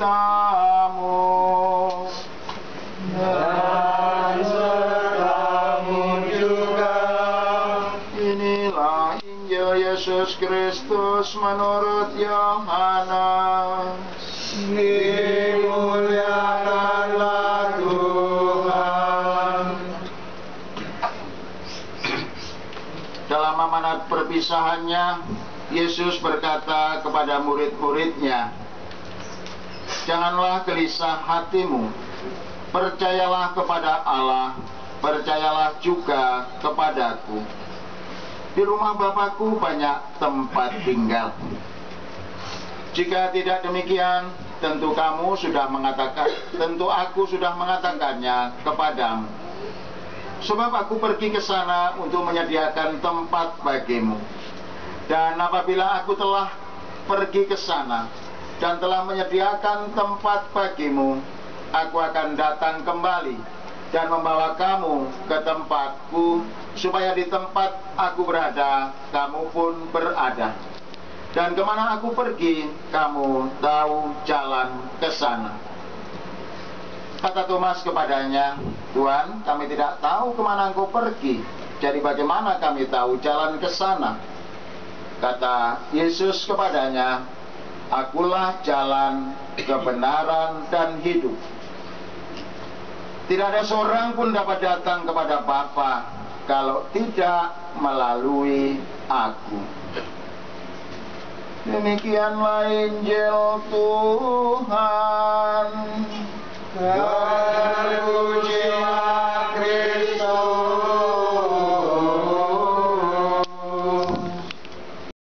sertamu, dan sertamu juga. Inilah Injil Yesus Kristus menurut Yohanes. Dimuliakanlah Tuhan. Dalam amanat perpisahannya, Yesus berkata kepada murid-muridnya, "Janganlah gelisah hatimu, percayalah kepada Allah, percayalah juga kepadaku. Di rumah Bapa-Ku banyak tempat tinggal. Jika tidak demikian, tentu aku sudah mengatakannya kepadamu. Sebab aku pergi ke sana untuk menyediakan tempat bagimu. Dan apabila aku telah pergi ke sana dan telah menyediakan tempat bagimu, aku akan datang kembali dan membawa kamu ke tempatku, supaya di tempat aku berada, kamu pun berada. Dan kemana aku pergi, kamu tahu jalan ke sana." Kata Thomas kepadanya, "Tuhan, kami tidak tahu kemana Engkau pergi, jadi bagaimana kami tahu jalan ke sana?" Kata Yesus kepadanya, "Akulah jalan, kebenaran, dan hidup. Tidak ada seorang pun dapat datang kepada Bapa kalau tidak melalui aku." Demikianlah Injil Tuhan. Haleluya.